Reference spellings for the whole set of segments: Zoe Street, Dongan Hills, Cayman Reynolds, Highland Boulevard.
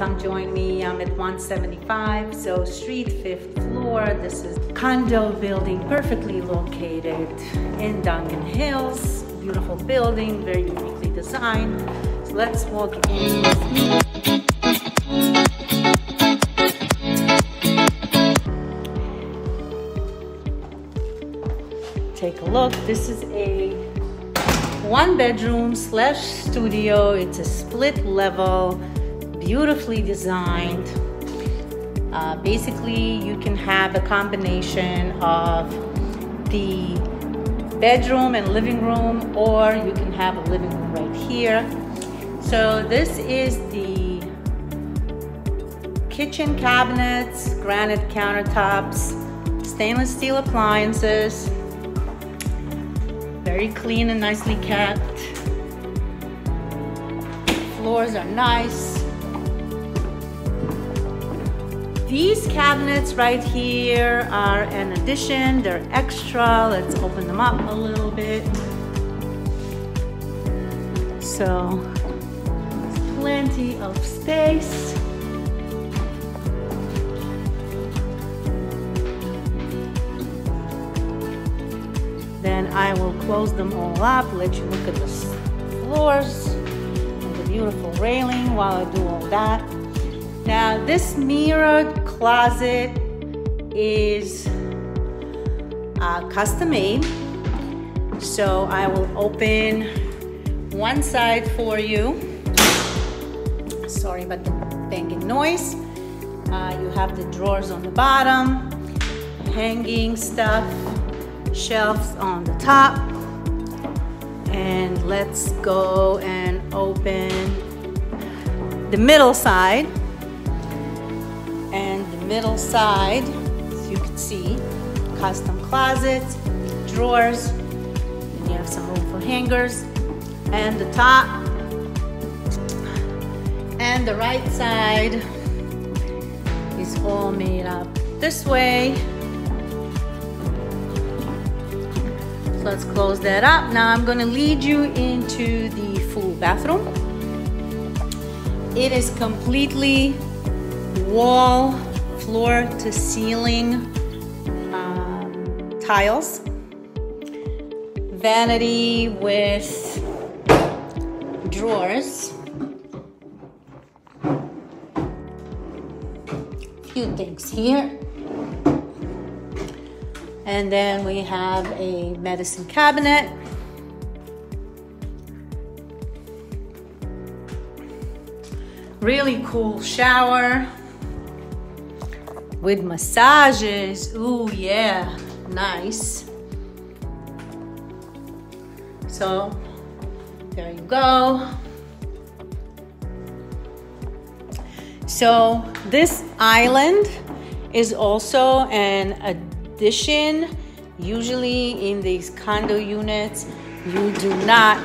come join me. I'm at 175 Zoe Street, 5th floor. This is condo building, perfectly located in Dongan Hills. Beautiful building, very uniquely designed. So let's walk in with me. Take a look. This is a 1-bedroom/studio. It's a split level, beautifully designed. Basically, you can have a combination of the bedroom and living room, or you can have a living room right here. So this is the kitchen cabinets, granite countertops, stainless steel appliances. Very clean and nicely kept. Floors are nice. These cabinets right here are an addition, they're extra. Let's open them up a little bit. So, there's plenty of space. Then I will close them all up, let you look at the floors and the beautiful railing while I do all that. Now this mirrored closet is custom made. So I will open one side for you. Sorry about the banging noise. You have the drawers on the bottom, hanging stuff. Shelves on the top, and let's go and open the middle side. And the middle side, as you can see, custom closets, drawers, and you have some room for hangers, and the top, and the right side is all made up this way. So let's close that up. Now I'm going to lead you into the full bathroom. It is completely wall, floor to ceiling tiles. Vanity with drawers. Few things here. And then we have a medicine cabinet. Really cool shower with massages. Ooh, yeah, nice. So there you go. So this island is also an addition. Usually in these condo units, you do not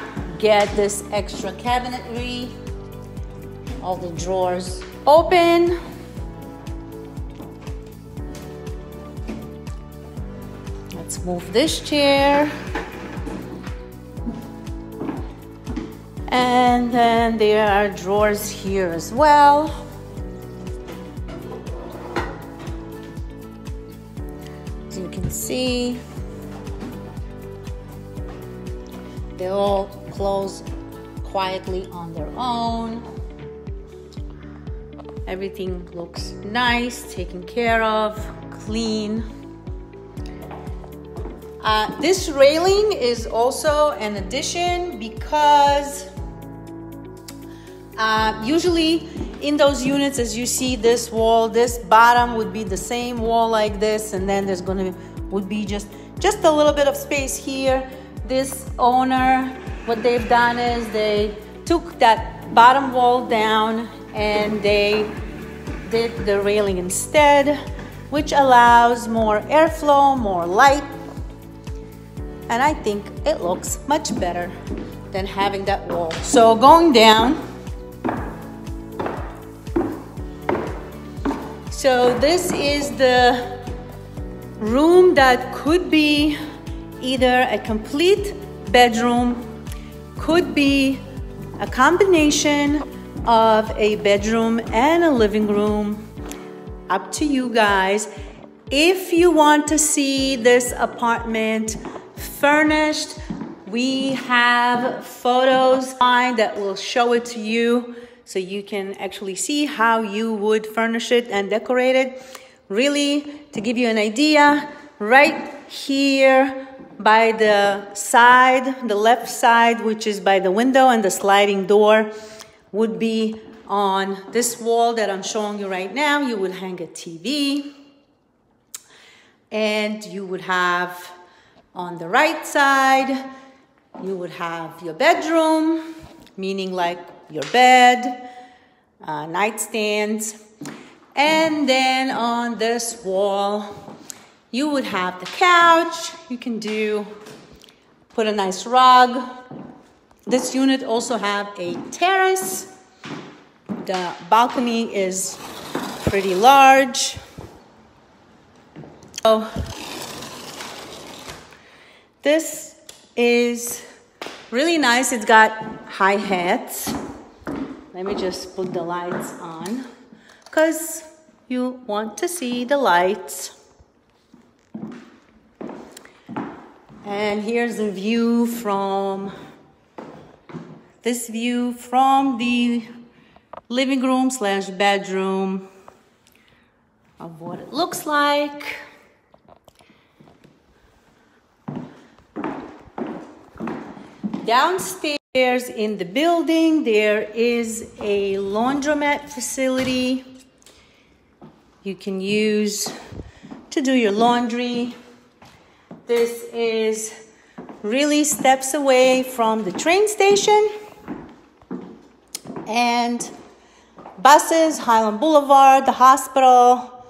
get this extra cabinetry. All the drawers open. Let's move this chair. And then there are drawers here as well. You can see they all close quietly on their own. Everything looks nice, taken care of, clean. This railing is also an addition because usually in those units, as you see this wall, this bottom would be the same wall like this, and then there's would be just a little bit of space here. This owner, what they've done is they took that bottom wall down and they did the railing instead, which allows more airflow, more light, and I think it looks much better than having that wall. So going down. So this is the room that could be either a complete bedroom, could be a combination of a bedroom and a living room. Up to you guys. If you want to see this apartment furnished, we have photos that will show it to you so you can actually see how you would furnish it and decorate it. Really, to give you an idea, right here by the side, the left side, which is by the window and the sliding door, would be on this wall that I'm showing you right now. You would hang a TV, and you would have on the right side, you would have your bedroom, meaning like your bed, nightstands, and then on this wall, you would have the couch. You can put a nice rug. This unit also have a terrace. The balcony is pretty large. So this is really nice. It's got high hats. Let me just put the lights on because you want to see the lights. And here's the view from the living room / bedroom of what it looks like. Downstairs in the building, there is a laundromat facility you can use to do your laundry. This is really steps away from the train station and buses, Highland Boulevard, the hospital,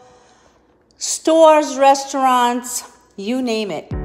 stores, restaurants, you name it.